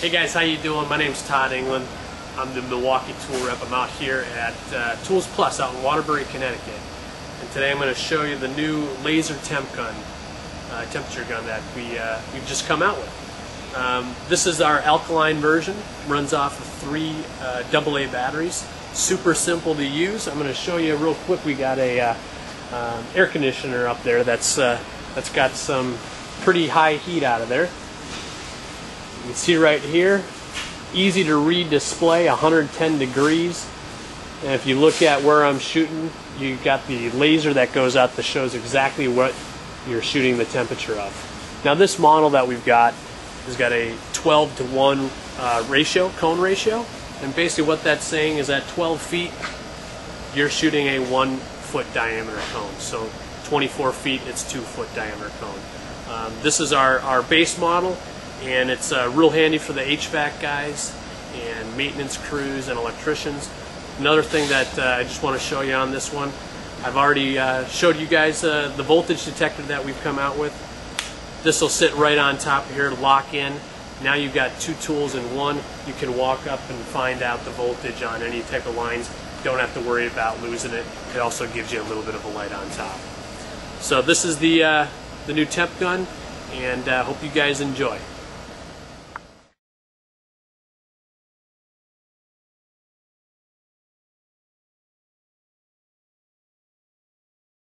Hey guys, how you doing? My name's Todd Englund. I'm the Milwaukee Tool rep. I'm out here at Tools Plus out in Waterbury, Connecticut. And today I'm going to show you the new laser temperature gun that we've just come out with. This is our alkaline version. Runs off of three AA batteries. Super simple to use. I'm going to show you real quick. We got a air conditioner up there that's got some pretty high heat out of there. You can see right here, easy to read display, 110 degrees. And if you look at where I'm shooting, you've got the laser that goes out that shows exactly what you're shooting the temperature of. Now this model that we've got has got a 12:1 cone ratio. And basically what that's saying is at 12 feet, you're shooting a 1-foot diameter cone. So 24 feet, it's 2-foot diameter cone. This is our base model. And it's real handy for the HVAC guys and maintenance crews and electricians. Another thing that I just want to show you on this one, I've already showed you guys the voltage detector that we've come out with. This will sit right on top here, lock in. Now you've got two tools in one. You can walk up and find out the voltage on any type of lines. Don't have to worry about losing it. It also gives you a little bit of a light on top. So this is the new temp gun, and I hope you guys enjoy.